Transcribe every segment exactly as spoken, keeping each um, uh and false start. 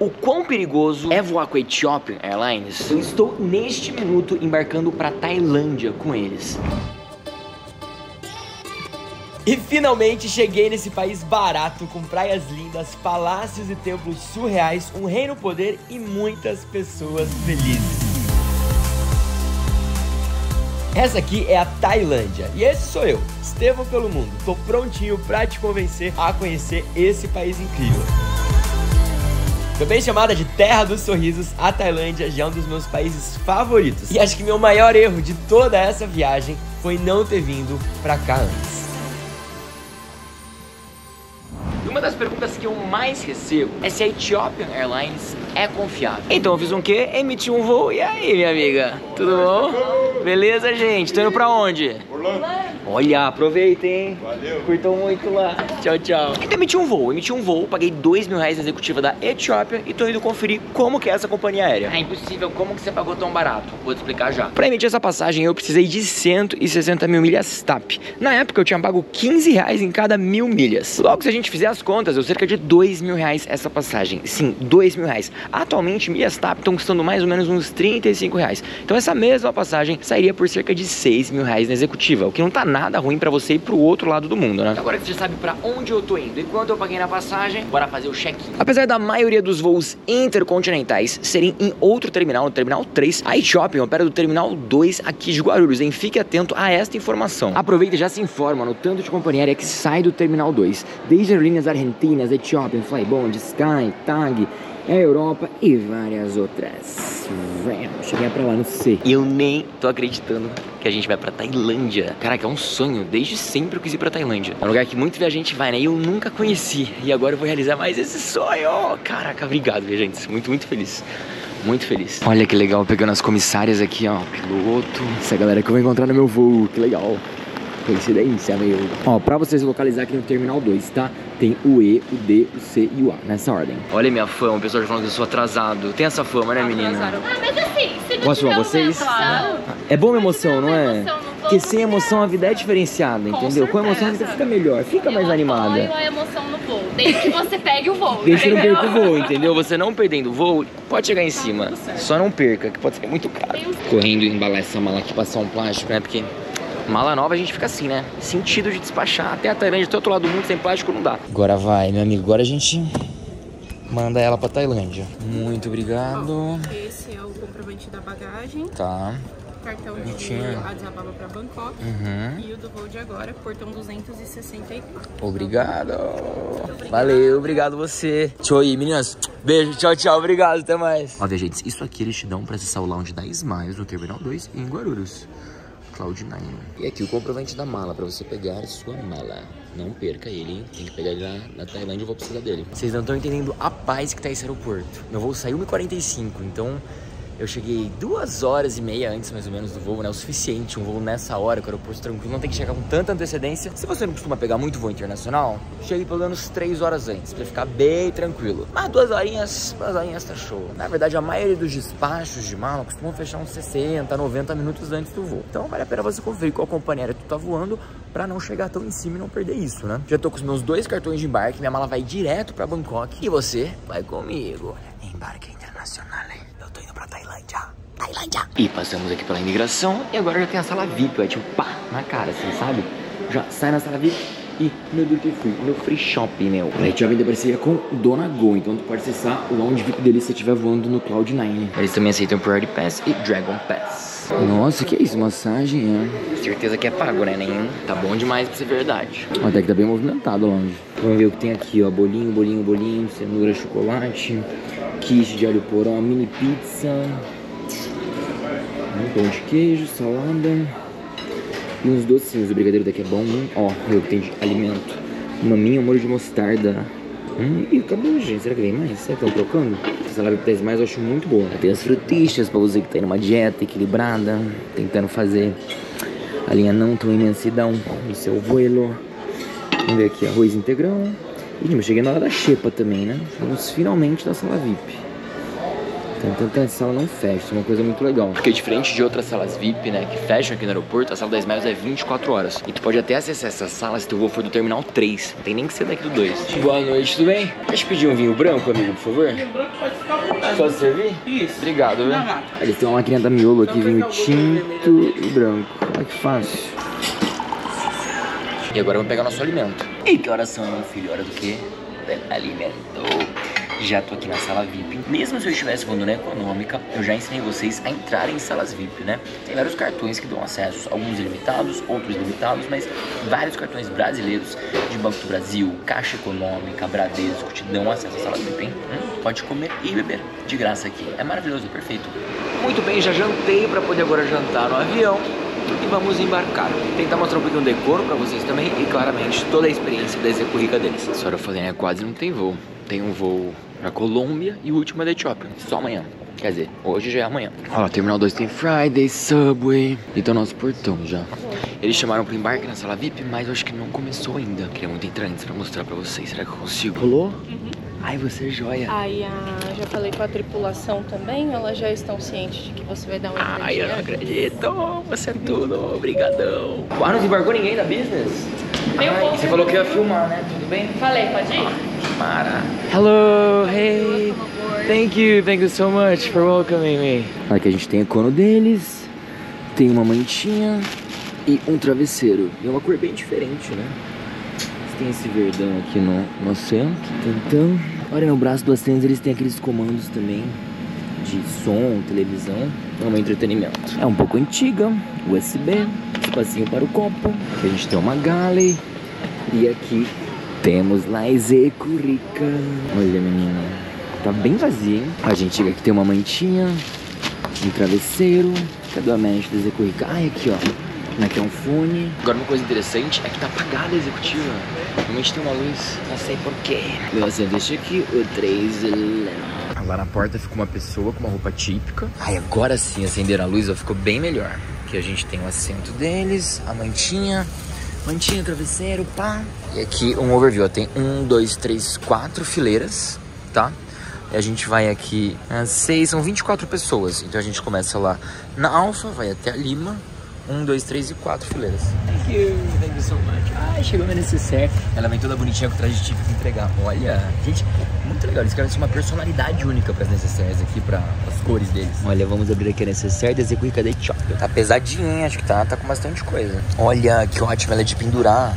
o quão perigoso é voar com a Ethiopian Airlines? Eu estou neste minuto embarcando para Tailândia com eles. E finalmente cheguei nesse país barato, com praias lindas, palácios e templos surreais, um rei no poder e muitas pessoas felizes. Essa aqui é a Tailândia e esse sou eu, Estevam Pelo Mundo. Tô prontinho pra te convencer a conhecer esse país incrível. Também chamada de Terra dos Sorrisos, a Tailândia já é um dos meus países favoritos. E acho que meu maior erro de toda essa viagem foi não ter vindo pra cá antes. Uma das perguntas que eu mais recebo é se a Ethiopian Airlines é confiável. Então eu fiz um quê? Emiti um voo. E aí, minha amiga? Tudo bom? Beleza, gente? Tô indo pra onde? Orlando. Olha, aproveitem, hein? Valeu. Curtam muito lá. Tchau, tchau. Então emiti um voo. Emiti um voo, paguei dois mil reais na executiva da Ethiopian e tô indo conferir como que é essa companhia aérea. É impossível. Como que você pagou tão barato? Vou te explicar já. Pra emitir essa passagem, eu precisei de cento e sessenta mil milhas TAP. Na época, eu tinha pago quinze reais em cada mil milhas. Logo, se a gente fizer as contas, deu cerca de dois mil reais essa passagem. Sim, dois mil reais. Atualmente, milhas TAP estão custando mais ou menos uns trinta e cinco reais. Então essa mesma passagem sairia por cerca de seis mil reais na executiva, o que não tá nada ruim pra você ir pro outro lado do mundo, né? Agora que você já sabe pra onde eu tô indo e quanto eu paguei na passagem, bora fazer o check-in. Apesar da maioria dos voos intercontinentais serem em outro terminal, no terminal três, a iShopping opera do terminal dois aqui de Guarulhos, hein? Fique atento a esta informação. Aproveita e já se informa no tanto de companhia aérea que sai do terminal dois, desde Linhas Argentinas, Ethiopian, Flybond, Sky, Tag, a Europa e várias outras. Velho, cheguei pra lá, não sei. E eu nem tô acreditando que a gente vai pra Tailândia. Caraca, é um sonho. Desde sempre eu quis ir pra Tailândia. É um lugar que muito viajante vai, né? E eu nunca conheci. E agora eu vou realizar mais esse sonho. Caraca, obrigado, viajantes. Muito, muito feliz. Muito feliz. Olha que legal, pegando as comissárias aqui, ó. Piloto. Essa galera que eu vou encontrar no meu voo. Que legal. Coincidência, meio. Ó, pra vocês localizar aqui no terminal dois, tá? Tem o E, o D, o C e o A, nessa ordem. Olha minha fama, o pessoal já falando que eu sou atrasado. Tem essa fama, né, menina? Atrasaram. Ah, mas assim, se não posso tiver vocês? Emoção, é bom emoção, não é? Emoção, não Porque sem emoção a vida é diferenciada, com entendeu? Certeza. Com emoção a vida fica melhor, fica eu mais animada. Eu apoio a emoção no voo, desde que você pegue o voo. Desde que não perca o voo, entendeu? Você não perdendo o voo, pode chegar em cima. Só não perca, que pode ser muito caro. Correndo e embalar essa mala aqui, passar um plástico, né? Porque... mala nova a gente fica assim, né? Sentido de despachar até a Tailândia, até o outro lado do mundo, sem plástico não dá. Agora vai, meu amigo. Agora a gente manda ela pra Tailândia. Muito obrigado. Bom, esse é o comprovante da bagagem. Tá. Cartão de Addis Ababa pra Bangkok. Uhum. E o do voo de agora, portão duzentos e sessenta e quatro. Obrigado. Obrigado. Valeu, obrigado você. Tchau aí, meninas. Beijo, tchau, tchau. Obrigado, até mais. Ó, gente, isso aqui eles te dão pra acessar o lounge da Smiles no terminal dois em Guarulhos. Cloud Nine. E aqui o comprovante da mala, pra você pegar sua mala. Não perca ele, hein? Tem que pegar ele na, na Tailândia, eu vou precisar dele. Vocês não estão entendendo a paz que tá esse aeroporto. Meu voo saiu uma e quarenta e cinco, então eu cheguei duas horas e meia antes, mais ou menos, do voo, né? O suficiente, um voo nessa hora, com o aeroporto tranquilo, não tem que chegar com tanta antecedência. Se você não costuma pegar muito voo internacional, chegue pelo menos três horas antes, pra ficar bem tranquilo. Mas duas horinhas, duas horinhas tá show. Na verdade, a maioria dos despachos de mala costumam fechar uns sessenta, noventa minutos antes do voo. Então vale a pena você conferir qual companhia aérea tu tá voando, pra não chegar tão em cima e não perder isso, né? Já tô com os meus dois cartões de embarque, minha mala vai direto pra Bangkok, e você vai comigo. Embarque internacional, hein? Eu tô indo pra Tailândia. Tailândia. E passamos aqui pela imigração e agora já tem a sala V I P, é tipo pá, na cara, assim, sabe? Já sai na sala V I P e meu do que fui, meu free shopping, meu. A gente já vem da parceria com Dona Go, então tu pode acessar o lounge V I P deles se estiver voando no Cloud Nine. Eles também aceitam Priority Pass e Dragon Pass. Nossa, que é isso? Massagem, é? Certeza que é pago, né? Nenhum. Tá bom demais pra ser verdade. Até que tá bem movimentado o lounge. Vamos ver o que tem aqui, ó. Bolinho, bolinho, bolinho, cenoura, chocolate, quiche de alho poró, mini pizza, um pão de queijo, salada e uns docinhos. O brigadeiro daqui é bom, hein? Ó, eu tenho de alimento, maminha, molho de mostarda. Hum, e acabou, gente. Será que vem mais? Será que estão trocando? Essa live que mais eu acho muito boa. Tem as frutícias pra você que tá em uma dieta equilibrada, tentando fazer a linha não tão imensidão no seu vuelo. Vamos ver aqui, arroz integral. Ih, mas cheguei na hora da Sheba também, né? Vamos finalmente da sala V I P. Tanta sala não fecha, é uma coisa muito legal. Porque diferente de outras salas V I P, né, que fecham aqui no aeroporto, a sala da Smiles é vinte e quatro horas. E tu pode até acessar essa sala se tu voo for do terminal três. Não tem nem que ser daqui do dois. Boa noite, tudo bem? Deixa eu pedir um vinho branco, amigo, por favor? Vinho branco pode ficar à vontade. Pode servir? Isso. Obrigado, velho. Né? Eles têm uma maquininha da Miolo aqui, vinho tinto e branco. Olha que fácil. E agora vamos pegar nosso alimento. E que horas são, meu filho? Hora do quê? Alimento. Já tô aqui na sala V I P. Mesmo se eu estivesse voando na econômica, eu já ensinei vocês a entrarem em salas V I P, né? Tem vários cartões que dão acesso, alguns ilimitados, outros limitados, mas vários cartões brasileiros de Banco do Brasil, Caixa Econômica, Bradesco, te dão acesso à sala V I P, hein? Hum? Pode comer e beber de graça aqui. É maravilhoso, é perfeito. Muito bem, já jantei para poder agora jantar no avião. E vamos embarcar. Tentar mostrar um pouquinho de decoro pra vocês também e claramente toda a experiência da execurrica deles. Essa hora eu falei, né? Quase não tem voo. Tem um voo pra Colômbia e o último é da Etiópia. Só amanhã. Quer dizer, hoje já é amanhã. Ó, Terminal dois tem Friday, Subway. Então nosso portão já. Eles chamaram pro embarque na sala V I P, mas eu acho que não começou ainda. Queria muito entrar antes pra mostrar pra vocês. Será que eu consigo? Rolou? Uhum. Ai, você é joia. Ai, ah, já falei com a tripulação também. Elas já estão cientes de que você vai dar um... Ai, eu não acredito. Você é tudo. Obrigadão. Ah, não embarcou ninguém da business? Meu Ai, você falou que ia filmar, né? Tudo bem? Falei, pode ir? Mara. Hello, hey. Thank you, thank you so much for welcoming me. Aqui a gente tem o cono deles. Tem uma mantinha. E um travesseiro. E uma cor bem diferente, né? Tem esse verdão aqui no, no centro. Então, olha, no braço do assento eles têm aqueles comandos também de som, televisão, é um entretenimento. É um pouco antiga, U S B, espacinho para o copo. Aqui a gente tem uma galley e aqui temos lá execurrica. Olha, menina, tá bem vazia, hein? A gente chega aqui, tem uma mantinha, um travesseiro. Cadê a mesh da execurrica? Ah, é aqui, ó. Aqui é um fone. Agora uma coisa interessante é que tá apagada a executiva. Realmente tem uma luz, não sei porquê. Meu assento este aqui, o três. Lá na porta ficou uma pessoa com uma roupa típica. Aí agora sim acenderam a luz, ó, ficou bem melhor. Aqui a gente tem o assento deles, a mantinha. Mantinha, travesseiro, pá. E aqui um overview, ó, tem um, dois, três, quatro fileiras, tá? E a gente vai aqui, seis, são vinte e quatro pessoas. Então a gente começa lá na Alfa, vai até a Lima. Um, dois, três e quatro fileiras. Thank you, thank you so much. Ai, chegou minha necessaire. Ela vem toda bonitinha com o traje típico pra entregar. Olha, gente, muito legal. Eles querem uma personalidade única pras necessaires aqui, para as cores deles. Olha, vamos abrir aqui a necessaire da Execurrica da Etiópia. Tá pesadinha, acho que tá, tá com bastante coisa. Olha, que ótimo, ela é de pendurar.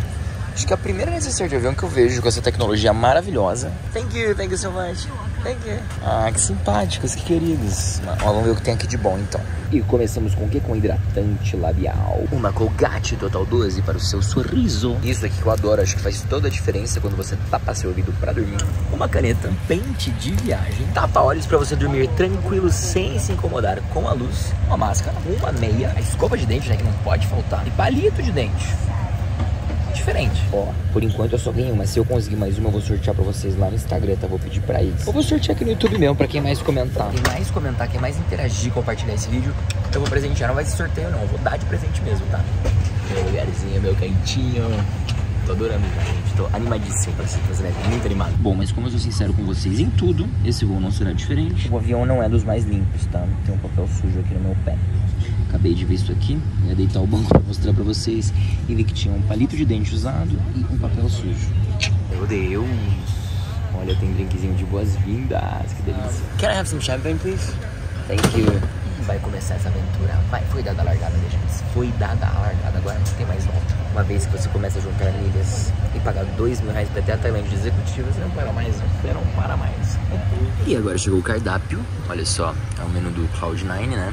Acho que é a primeira necessaire de avião que eu vejo com essa tecnologia maravilhosa. Thank you, thank you so much. Thank you. Ah, que simpáticos, que queridos. Ó, vamos ver o que tem aqui de bom, então. E começamos com o que? Com hidratante labial. Uma Colgate Total doze para o seu sorriso. Isso aqui que eu adoro, acho que faz toda a diferença quando você tapa seu ouvido pra dormir. Uma caneta, pente de viagem. Tapa-olhos para você dormir tranquilo, sem se incomodar com a luz. Uma máscara, uma meia. A escova de dente, né, que não pode faltar. E palito de dente. Diferente. Ó, por enquanto eu só ganhei uma. Se eu conseguir mais uma, eu vou sortear pra vocês lá no Instagram, tá? Vou pedir pra eles. Eu vou sortear aqui no YouTube mesmo, pra quem mais comentar. Quem mais comentar, quem mais interagir, compartilhar esse vídeo, eu vou presentear. Não vai ser sorteio, não. Eu vou dar de presente mesmo, tá? Meu lugarzinho, meu cantinho. Tô adorando, gente. Tô animadíssimo pra ser brasileiro. Muito animado. Bom, mas como eu sou sincero com vocês em tudo, esse voo não será diferente. O avião não é dos mais limpos, tá? Tem um papel sujo aqui no meu pé. Acabei de ver isso aqui, ia deitar o banco pra mostrar pra vocês e vi que tinha um palito de dente usado e um papel sujo. Meu Deus! Olha, tem um drinkzinho de boas-vindas, que delícia. Can I have some champagne, please? Thank you. Vai começar essa aventura. Vai, foi dada a largada, gente. Foi dada a largada, agora não tem mais volta. Uma vez que você começa a juntar milhas e pagar dois mil reais pra até a Tailândia de executivo, você não para mais, você não para mais. E agora chegou o cardápio, olha só, é o menu do Cloud Nine, né?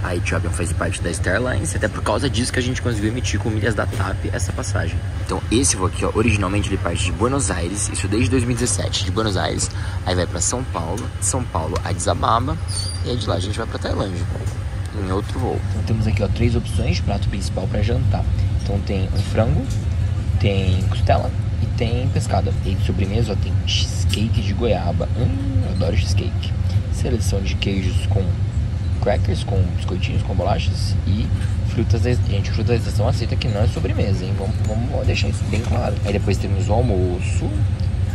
A Ethiopian faz parte da Star Alliance, até por causa disso que a gente conseguiu emitir com milhas da TAP essa passagem. Então esse voo aqui, ó, originalmente ele parte de Buenos Aires, isso desde dois mil e dezessete, de Buenos Aires, aí vai pra São Paulo, São Paulo, Addis Ababa, e aí de lá a gente vai pra Tailândia, em outro voo. Então temos aqui, ó, três opções de prato principal pra jantar. Então tem um frango, tem costela e tem pescada. E de sobremesa, ó, tem cheesecake de goiaba, hum, eu adoro cheesecake. Seleção de queijos com... crackers, com biscoitinhos, com bolachas e frutas da... Gente, frutas da estação aceita que não é sobremesa, hein? Vamos, vamos deixar isso bem claro. Aí depois temos o almoço,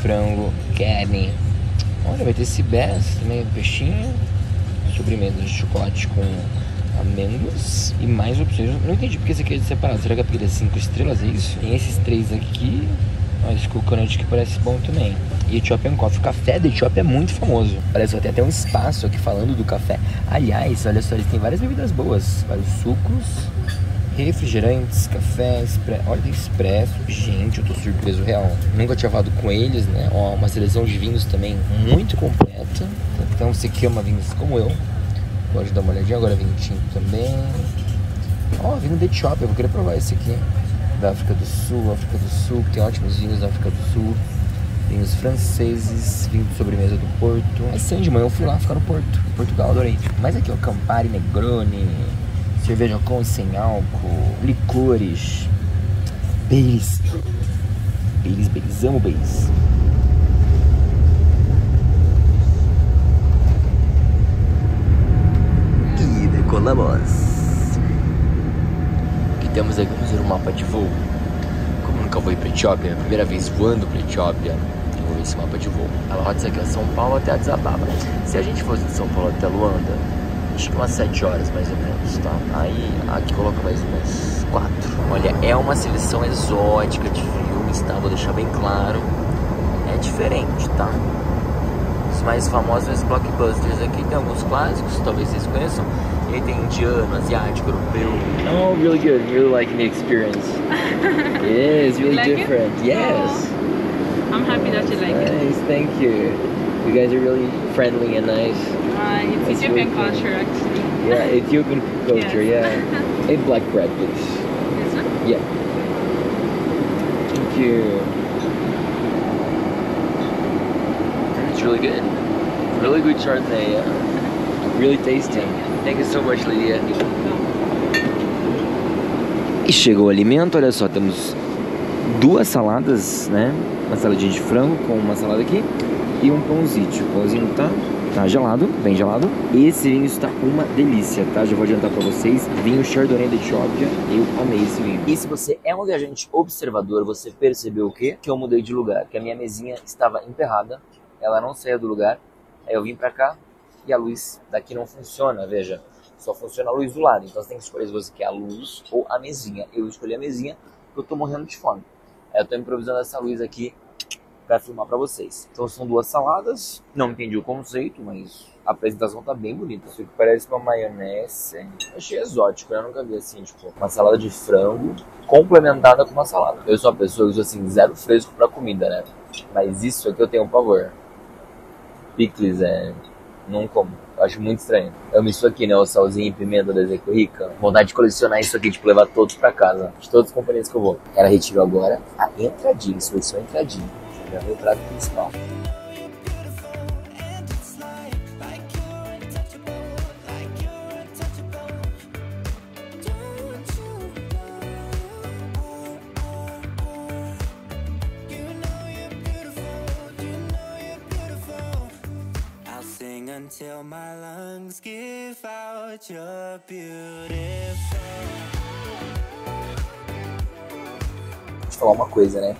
frango, carne. Olha, vai ter cibés também, peixinho. sobremesas de chocolate com amêndoas e mais opções. Eu não entendi porque esse aqui é separado. Será que é porque ele é cinco estrelas, é isso? Tem esses três aqui. Olha, esse coconut que parece bom também. E Ethiopian Coffee. O café da Etiópia é muito famoso. Olha só, tem até um espaço aqui falando do café. Aliás, olha só, eles têm várias bebidas boas. Vários sucos, refrigerantes, café, expresso. Olha, tem expresso. Gente, eu tô surpreso real. Nunca tinha falado com eles, né? Ó, uma seleção de vinhos também muito completa. Então, você que ama vinhos como eu, pode dar uma olhadinha. Agora vinho tinto também. Ó, vinho da Etiópia. Eu vou querer provar esse aqui. Da África do Sul, África do Sul, tem ótimos vinhos da África do Sul, vinhos franceses, vinho de sobremesa do Porto. Mas de manhã eu fui lá ficar no Porto, em Portugal, adorei. Mas aqui ó, Campari, Negroni, cerveja com e sem álcool, licores, beis, beis, beis, amo beis. E decolamos. Temos aqui, vamos ver o mapa de voo. Como nunca vou ir para a Etiópia, é a primeira vez voando para a Etiópia, eu vou ver esse mapa de voo. A rota aqui é São Paulo até Addis Ababa. Se a gente fosse de São Paulo até Luanda, acho que umas sete horas mais ou menos, tá? Aí aqui coloca mais umas quatro. Olha, é uma seleção exótica de filmes, tá? Vou deixar bem claro. É diferente, tá? Os mais famosos são os blockbusters aqui. Tem alguns clássicos, talvez vocês conheçam. Ele tem indiano, asiático, europeu. Oh, really good. Really liking the experience. It is really like different. It? Yes. Oh, I'm happy that you like nice, it. Nice, thank you. You guys are really friendly and nice. Uh, it's That's Ethiopian really culture, cool. actually. Yeah, Ethiopian culture, yes. yeah. A black bread, please. This one? Yeah. Thank you. It's really good. Really good Chardonnay, yeah. Really tasty. Thank you so much, Lydia. E chegou o alimento, olha só, temos duas saladas, né? Uma saladinha de frango com uma salada aqui e um pãozinho. O pãozinho tá, tá gelado, bem gelado. Esse vinho está uma delícia, tá? Já vou adiantar pra vocês. Vinho Chardonnay da Etiópia, eu amei esse vinho. E se você é um viajante observador, você percebeu o quê? Que eu mudei de lugar, que a minha mesinha estava emperrada, ela não saía do lugar, aí eu vim pra cá. E a luz daqui não funciona, veja, só funciona a luz do lado, então você tem que escolher se você quer a luz ou a mesinha. Eu escolhi a mesinha porque eu tô morrendo de fome. Aí eu tô improvisando essa luz aqui pra filmar pra vocês. Então são duas saladas, não entendi o conceito, mas a apresentação tá bem bonita. Isso aqui parece uma maionese, achei exótico, né? Eu nunca vi assim, tipo, uma salada de frango complementada com uma salada. Eu sou uma pessoa que usa assim, zero fresco pra comida, né? Mas isso aqui eu tenho um pavor. Pickles é... não como, eu acho muito estranho. Eu amo isso aqui, né, o salzinho e pimenta da Ezeiza rica. Vontade de colecionar isso aqui, tipo, levar todos pra casa. De todas as companhias que eu vou. Ela retirou agora a entradinha, isso foi só a entradinha. Já veio o prato principal. Till my lungs give out your beautiful. Vou te falar uma coisa, né?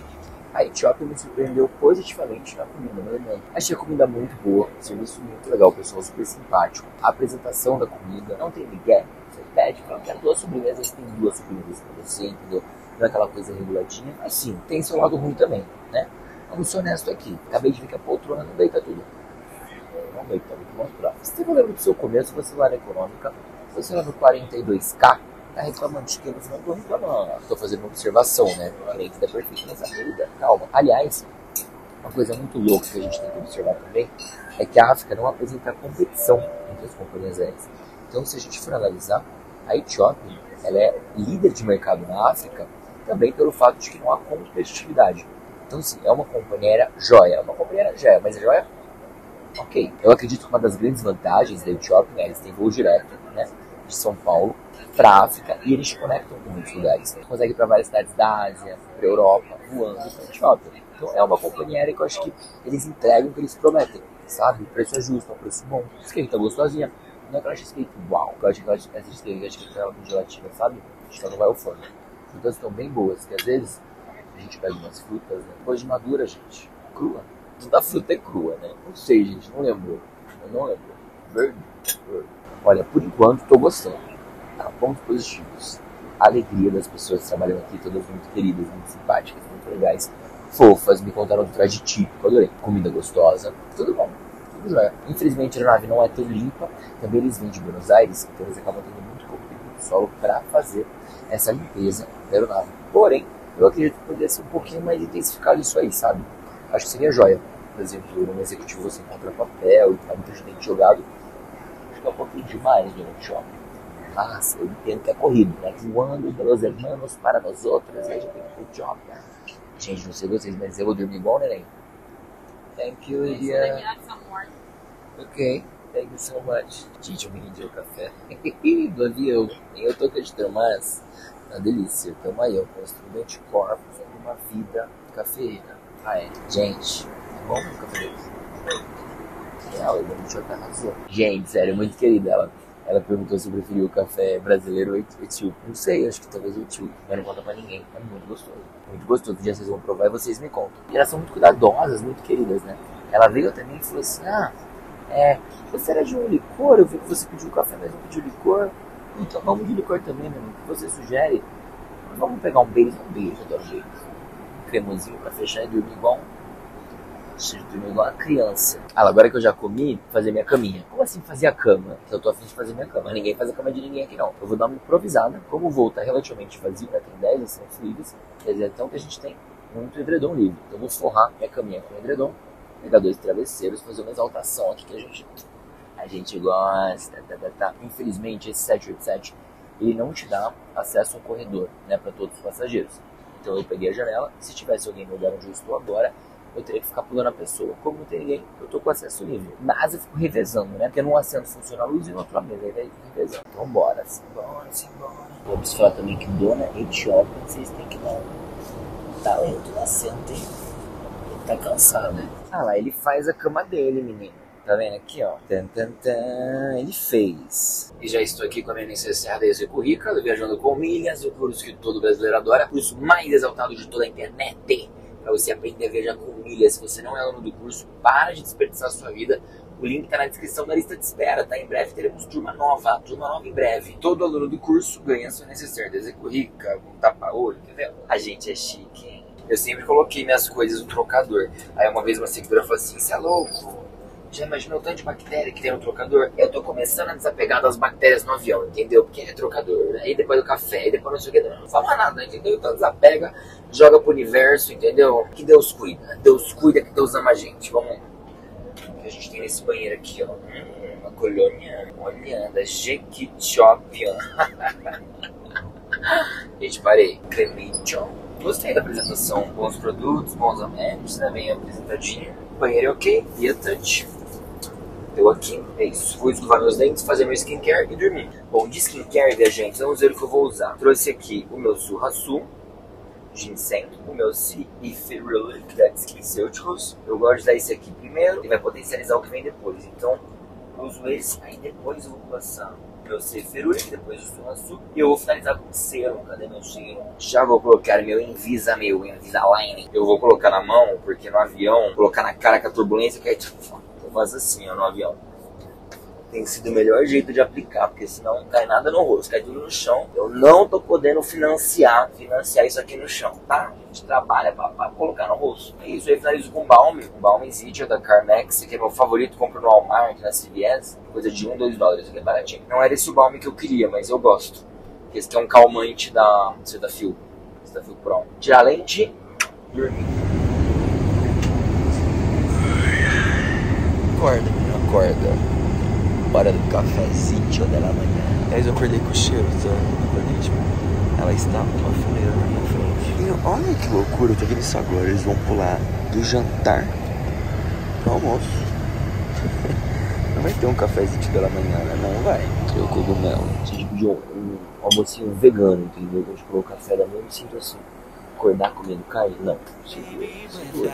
A Etiópia me surpreendeu positivamente na comida, na verdade. Achei a comida muito boa, o serviço muito legal, o pessoal super simpático. A apresentação da comida, não tem migué. Você pede, fala, quero duas sobremesas, tem duas sobremesas pra você, entendeu? Não é aquela coisa reguladinha, mas sim, tem seu lado ruim também, né? Vamos ser honesto aqui, acabei de ver que a poltrona não deita tudo. Vou mostrar. Se você lembra do seu começo, você lá na Econômica, você lá no quarenta e dois K, tá reclamando de que no final do ano, reclamando. Tô fazendo uma observação, né? Além da perfeita nessa vida, calma. Aliás, uma coisa muito louca que a gente tem que observar também é que a África não apresenta competição entre as companhias aéreas. Então, se a gente for analisar, a Etiópia, ela é líder de mercado na África também pelo fato de que não há competitividade. Então, sim, é uma companhia aérea joia, é uma companhia aérea joia, mas a joia. Ok, eu acredito que uma das grandes vantagens da Etiópia, né, eles têm voo direto, né, de São Paulo para a África e eles conectam com muitos lugares. Eles conseguem ir para várias cidades da Ásia, para a Europa, voando para a Etiópia. Então é uma companhia aérea que eu acho que eles entregam o que eles prometem, sabe? O preço é justo, o preço é bom, a esquerda gostosinha. Não é que eu acho escrito uau, eu acho que essa esquerda é ela com gelatina, sabe? Então não vai ao forno. As frutas estão bem boas, que às vezes a gente pega umas frutas, né, depois de madura, gente, crua. Toda fruta é crua, né? Não sei, gente, não lembro. Eu não lembro. Olha, por enquanto estou gostando, tá? Pontos positivos: a alegria das pessoas que trabalham aqui, todas muito queridas, muito simpáticas, muito legais, fofas, me contaram de traje típico, adorei, comida gostosa, tudo bom, tudo jóia. Infelizmente a aeronave não é tão limpa, também eles vêm de Buenos Aires, então eles acabam tendo muito pouco tempo de solo para fazer essa limpeza da aeronave. Porém, eu acredito que poderia ser um pouquinho mais intensificado isso aí, sabe? Acho que seria jóia. Por exemplo, no executivo você encontra papel e tá muito gente jogado. Acho que é um pouquinho demais durante o shopping. Mas eu entendo que é corrido, né? Voando de los hermanos para nós outros, aí já tem muito shopping. Gente, não sei vocês, mas eu vou dormir igual, né, neném? Thank you, Iria. Ok, thank you so much. Gente, eu me rendi ao café. Do avião. Nem eu tô acreditando, mas uma delícia. Então aí eu construí um anticorpo sobre uma vida cafeína. Ah, é. Gente, é bom o café deles? Real, eu vou me chocar razão. Gente, sério, muito querida ela. Ela perguntou se eu preferia o café brasileiro ou etíope. Não sei, acho que talvez o etíope. Mas não conta pra ninguém. É muito gostoso. Muito gostoso. Um dia vocês vão provar e vocês me contam. E elas são muito cuidadosas, muito queridas, né? Ela veio até mim e falou assim: ah, é, você era de um licor? Eu vi que você pediu café, mas não pediu licor. Então vamos de licor também, meu irmão. O que você sugere? Vamos pegar um beijo, um beijo, eu adoro jeito. Um cremosinho pra fechar e dormir igual um... dormir igual uma criança. Ah, agora que eu já comi, fazer minha caminha. Como assim fazer a cama? Eu tô afim de fazer minha cama. Ninguém faz a cama de ninguém aqui não. Eu vou dar uma improvisada. Como o voo tá relativamente vazio, né? Tem dez assentos livres. Quer dizer, então que a gente tem muito edredom livre. Então eu vou forrar minha caminha com edredom, pegar dois travesseiros, fazer uma exaltação aqui que a gente, a gente gosta. Tá, tá, tá. Infelizmente, esse sete oito sete, ele não te dá acesso a um corredor, né? Pra todos os passageiros. Então eu peguei a janela. Se tivesse alguém no lugar onde eu estou agora, eu teria que ficar pulando a pessoa. Como não tem ninguém, eu tô com acesso livre. Mas eu fico revezando, né? Porque num assento funciona a luz e no outro a mesa. Aí vai revezando. Então bora, simbora, simbora. Vou precisar também que dona Etiópia, vocês têm que dar um talento no assento, hein? Ele tá cansado, né? Ah lá, ele faz a cama dele, menino. Tá vendo aqui, ó? Tan, tan, tan. Ele fez. E já estou aqui com a minha licenciada Ezeiza viajando com milhas, o curso que todo brasileiro adora, curso mais exaltado de toda a internet. Para você aprender a viajar com milhas. Se você não é aluno do curso, para de desperdiçar a sua vida. O link está na descrição da lista de espera, tá? Em breve teremos turma nova, turma nova em breve. Todo aluno do curso ganha sua necessaire de Ezeiza, um tapa-olho, entendeu? A gente é chique, hein? Eu sempre coloquei minhas coisas no trocador. Aí uma vez uma seguidora falou assim: você é louco? Já imaginou o tanto de bactéria que tem no trocador? Eu tô começando a desapegar das bactérias no avião, entendeu? Porque é trocador, aí depois do café, e depois não sei o que, não fala nada, entendeu? Então desapega, joga pro universo, entendeu? Que Deus cuida, Deus cuida, que Deus ama a gente. Vamos. O que a gente tem nesse banheiro aqui, ó? Hum, uma colônia, olha, da Jequitiópia. Gente, parei. Cremitió. Gostei da apresentação, bons produtos, bons amenities, né? Bem apresentadinho. O banheiro é ok, e a touch. Eu aqui, é isso. Vou escovar meus dentes, fazer meu skincare e dormir. Bom, de skincare, viajantes, vamos ver o que eu vou usar. Trouxe aqui o meu Sulwhasoo Ginseng, o meu C Etherealic da SkinCeuticals. Eu gosto de dar esse aqui primeiro e vai potencializar o que vem depois. Então, eu uso esse, aí depois eu vou passar o meu C Etherealic, depois o Sulwhasoo. E eu vou finalizar com o serum. Cadê meu serum? Já vou colocar meu Invisa, meu Invisalign. Eu vou colocar na mão, porque no avião, colocar na cara com a turbulência que é tipo... Mas assim, ó, no avião tem sido o melhor jeito de aplicar, porque senão não cai nada no rosto, cai tudo no chão. Eu não tô podendo financiar financiar isso aqui no chão, tá? A gente trabalha pra, pra colocar no rosto. É isso, eu finalizo com um balme, um balme Ezeiza da Carmex, que é meu favorito, compro no Walmart, na C V S, coisa de um, dois dólares, que é baratinho. Não era esse o balme que eu queria, mas eu gosto. Esse aqui é um calmante da Cetaphil, Cetaphil Pro. Tirar a lente, dormir. Acorda, menino, acorda. Hora do cafezinho da manhã. Mas eu acordei com o cheiro, então eu acordei, tipo, ela estava com uma fileira na minha frente. Menino, olha que loucura, eu tô vendo isso agora. Eles vão pular do jantar pro almoço. Não vai ter um cafezinho da manhã, né? Não vai. Eu cogumelo. Se a gente pedir um, um almocinho vegano, entendeu? Quando a gente coloca café da manhã, eu me sinto assim. Acordar comendo carne? Não. Se for.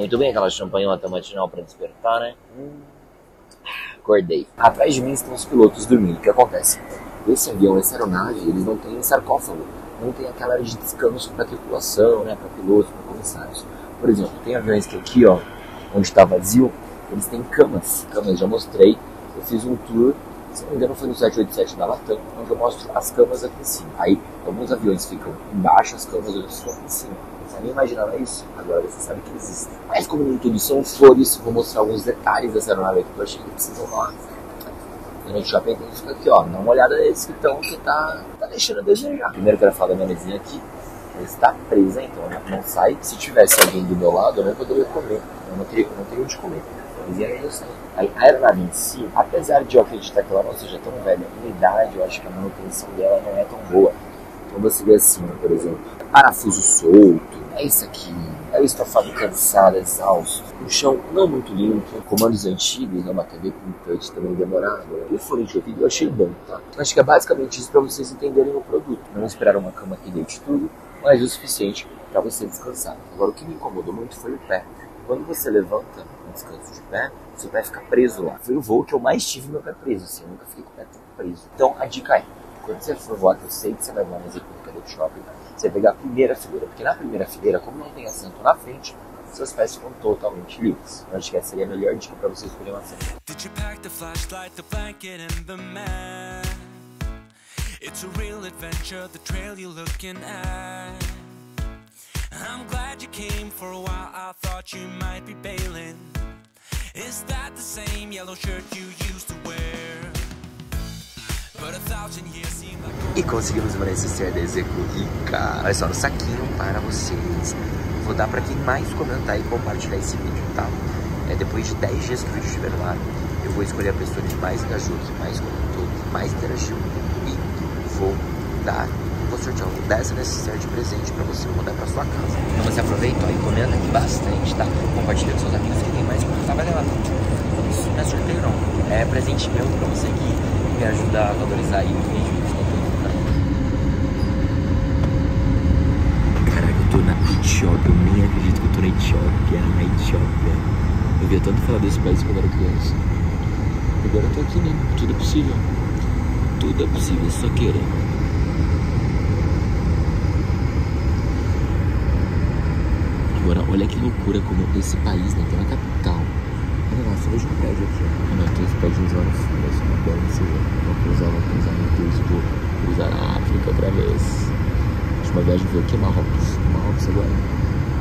Muito bem, aquela champanhota matinal para despertar, né? Hum. Acordei. Atrás de mim estão os pilotos dormindo. O que acontece? Esse avião, essa aeronave, eles não têm sarcófago. Não tem aquela área de descanso para tripulação, né? Para pilotos, para comissários. Por exemplo, tem aviões que aqui, ó, onde está vazio, eles têm camas. Camas já mostrei. Eu fiz um tour, se não me engano foi no sete oito sete da Latam, onde eu mostro as camas aqui em cima. Aí alguns aviões ficam embaixo, as camas, outros ficam aqui em cima. Você nem imaginava isso? Agora você sabe que existe. Mas como nem tudo são flores, vou mostrar alguns detalhes dessa aeronave aqui que eu achei que precisam lá. No shopping tem isso aqui, ó. Dá uma olhada nesse que estão, que tá, tá deixando a desejar. Primeiro que eu quero falar da minha mesinha aqui. Ela está presa, então ela não sai. Se tivesse alguém do meu lado, eu não poderia comer. Eu não teria, eu não teria onde comer. Aí, a aeronave em si, apesar de eu acreditar que ela não seja tão velha em idade, eu acho que a manutenção dela não é tão boa. Então você vê assim, por exemplo, parafuso solto, é isso aqui, é o estofado cansado, exausto, o chão não muito limpo, comandos antigos, né, uma T V com touch também demorado, o fone de ouvido eu achei bom, tá? Acho que é basicamente isso para vocês entenderem o produto. Não esperaram uma cama que deite tudo, mas o suficiente para você descansar. Agora, o que me incomodou muito foi o pé. Quando você levanta um descanso de pé, seu pé fica preso lá. Foi o voo que eu mais tive meu pé preso, assim, eu nunca fiquei com o pé tão preso. Então a dica é, quando você for voar, que eu sei que você vai voar nas equipes do shopping, você vai pegar a primeira fileira, porque na primeira fileira, como não tem assento na frente, seus pés ficam totalmente livres. Eu acho que essa seria a melhor dica para você escolher uma assento. I'm glad you came for a while, I thought you might be bailing. Is that the same yellow shirt you used to wear? But a thousand years seemed like... E conseguimos merecer a Desecuica. Olha só, no saquinho para vocês. Vou dar pra quem mais comentar e compartilhar esse vídeo, tá? É, depois de dez dias que o vídeo estiver no ar, eu vou escolher a pessoa que mais engajou, que mais comentou, que mais interagiu. E vou dar... vou sortear um dessa necessidade de presente pra você mandar pra sua casa. Então você aproveita, ó, e comenta aqui bastante, tá? Compartilha com seus amigos que tem mais que comentar, vai levar tudo. Isso não é sorteio não, é presente meu pra você que me ajuda a valorizar aí o vídeo. Caraca, eu tô na Etiópia, eu nem acredito que eu tô na Etiópia, na Etiópia. Eu via tanto falar desse país quando eu era criança. Agora eu tô aqui, né? Tudo é possível. Tudo é possível, é só querer. Agora, olha que loucura como esse país, né, que é na capital. Olha lá, só vejo um prédio aqui. Olha, tem esse prédio de hora funda, assim, uma bela decisão. Vou cruzar, vou cruzar, meu Deus, vou cruzar a África outra vez. A última viagem veio aqui, Marrocos. Marrocos agora.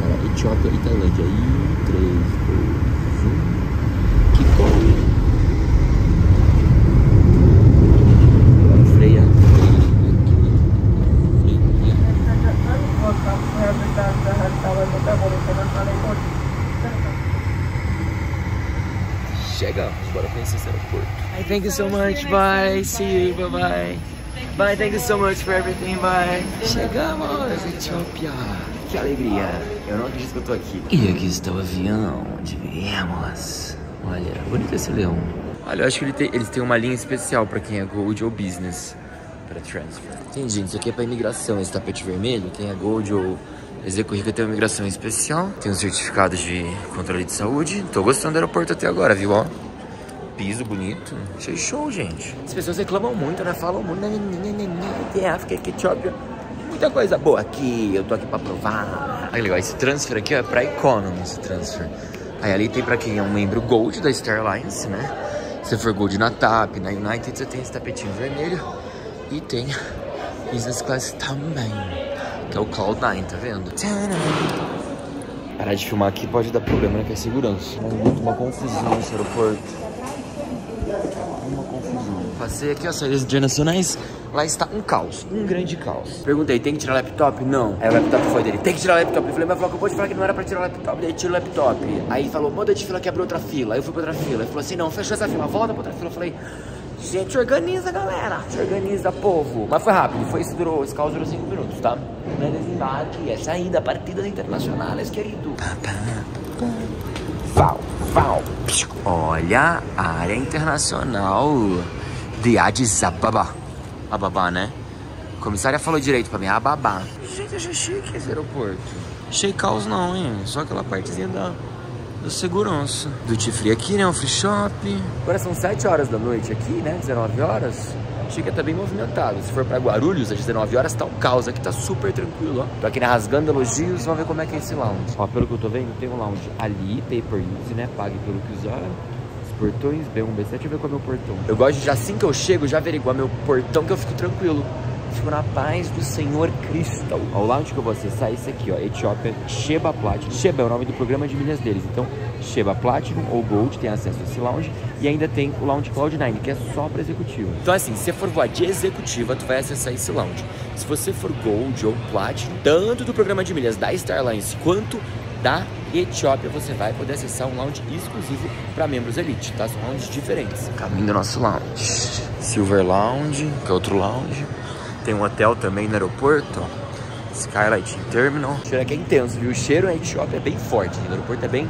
Era Etiópia e Tailândia. E três, dois, um. Que bom! Chegamos, bora conhecer esse aeroporto. Thank you so much, bye, see you, bye bye. Bye, thank you so much for everything, bye. Chegamos, Etiópia. Que alegria, eu não acredito que eu tô aqui. E aqui está o avião, onde viemos. Olha, bonito esse leão. Olha, eu acho que ele tem, eles têm uma linha especial pra quem é Gold ou Business, pra transfer. Entendi, isso aqui é pra imigração, esse tapete vermelho, quem é Gold ou... Executivo tem uma imigração especial, tem um certificado de controle de saúde. Tô gostando do aeroporto até agora, viu? Ó, piso bonito. Achei show, gente. As pessoas reclamam muito, né? Falam muito. Tem África, Etiópia. Muita coisa boa aqui, eu tô aqui pra provar. Aí, legal. Esse transfer aqui é pra Economy, esse transfer. Aí ali tem pra quem é um membro Gold da Star Alliance, né? Se for Gold na TAP, na United, você tem esse tapetinho vermelho. E tem Business Class também. Que é o Cloud Nine, tá vendo? Parar de filmar aqui pode dar problema, né? Que é segurança. Muito uma confusão nesse aeroporto. Uma confusão. Passei aqui, ó, saídas internacionais. Lá está um caos, um grande caos. Perguntei, tem que tirar laptop? Não. Aí o laptop foi dele, tem que tirar laptop. Eu falei, mas eu vou te falar que não era pra tirar laptop. Daí tira o laptop. Aí falou, manda de fila que abriu outra fila. Aí eu fui pra outra fila. Ele falou assim, não, fechou essa fila, volta pra outra fila. Eu falei... Gente, organiza, galera. Se organiza, povo. Mas foi rápido. Foi isso, durou. Esse caos durou cinco minutos, tá? Não é desembarque, é saída, partidas internacionais, querido. Val, val. Olha a área internacional de Addis Ababa. Ababa, né? A comissária falou direito pra mim. Ababa. Gente, achei chique esse aeroporto. Achei caos não, hein? Só aquela partezinha da... do segurança. Do Tifri aqui, né? Um free shop. Agora são sete horas da noite aqui, né? dezenove horas. Chega tá bem movimentado. Se for pra Guarulhos, às dezenove horas, tá um caos aqui, tá super tranquilo, ó. Tô aqui na Rasgando Elogios, vamos ver como é que é esse lounge. Ó, pelo que eu tô vendo, tem um lounge ali, pay per use, né? Pague pelo que usar. Portões, B um, B sete, deixa eu ver qual é o meu portão. Eu gosto de, já assim que eu chego, já averiguar meu portão, que eu fico tranquilo. Fico na paz do Senhor Cristo. Ó, o lounge que eu vou acessar é esse aqui, ó. Ethiopian Sheba Platinum. Sheba é o nome do programa de milhas deles. Então, Sheba Platinum ou Gold tem acesso a esse lounge. E ainda tem o lounge Cloud Nine, que é só para executivo. Então, assim, se você for voar de executiva, tu vai acessar esse lounge. Se você for Gold ou Platinum, tanto do programa de milhas da Star Alliance quanto da Etiópia, você vai poder acessar um lounge exclusivo para membros elite, tá? São lounges diferentes. Caminho do nosso lounge. Silver Lounge, que é outro lounge. Tem um hotel também no aeroporto, ó. Skylight Terminal. O cheiro aqui é intenso, viu? O cheiro na Etiópia é bem forte, né? No aeroporto é bem...